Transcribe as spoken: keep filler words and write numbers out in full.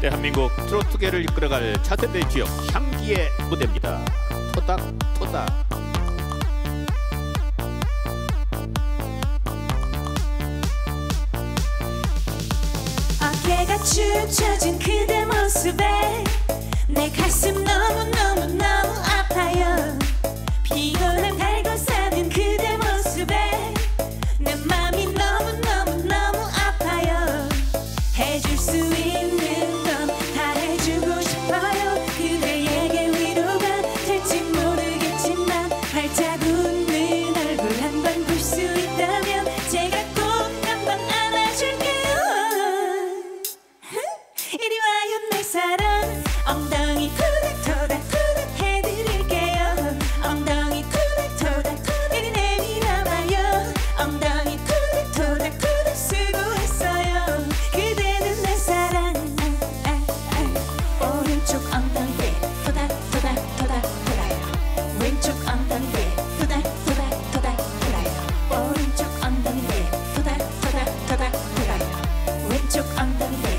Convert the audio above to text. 대한민국 트로트계를 이끌어갈 차세대 주역 향기의 무대입니다. 토닥토닥. 어깨가 쭉 처진 그대 모습에 내 가슴 너무너무너무 아파요. 피곤한 달고 사는 그대 모습에 내 맘이 너무너무너무 아파요. 해줄 수 있는 건 다 해주고 싶어요. 그대에게 위로가 될지 모르겠지만 활짝 웃는 얼굴 한 번 볼 수 있다면 제가 꼭 한 번 안아줄게요. 이리 와요 내 사랑. 엉덩이 토닥토닥토닥 해드릴게요. 엉덩이 토닥토닥토닥 이리 내밀어봐요. 엉덩이 토닥토닥토닥 수고했어요. 그대는 내 사랑. 아, 아, 아. 오른쪽 엉덩이 토닥토닥토닥토닥 왼쪽 엉덩이 토닥토닥토닥토닥 오른쪽 엉덩이 토닥토닥토닥토닥 왼쪽 엉덩이